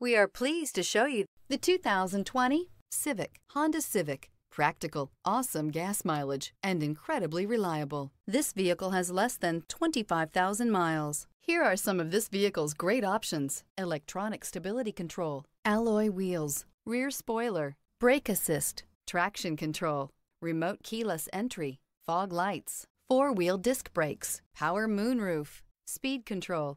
We are pleased to show you the 2020 Civic, Honda Civic. Practical, awesome gas mileage, and incredibly reliable. This vehicle has less than 25,000 miles. Here are some of this vehicle's great options: electronic stability control, alloy wheels, rear spoiler, brake assist, traction control, remote keyless entry, fog lights, four-wheel disc brakes, power moonroof, speed control.